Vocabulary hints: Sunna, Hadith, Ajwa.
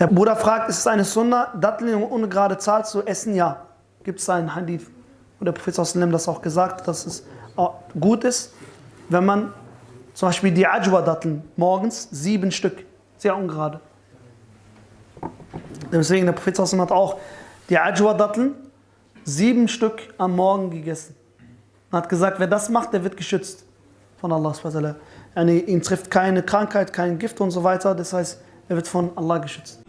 Der Bruder fragt, ist es eine Sunna, Datteln ohne gerade Zahl zu essen? Ja. Gibt es einen Hadith, wo der Prophet das auch gesagt hat, dass es gut ist, wenn man zum Beispiel die Ajwa-Datteln morgens 7 Stück, sehr ungerade. Deswegen der Prophet hat auch die Ajwa-Datteln 7 Stück am Morgen gegessen. Er hat gesagt, wer das macht, der wird geschützt von Allah. Ihn trifft keine Krankheit, kein Gift und so weiter. Das heißt, er wird von Allah geschützt.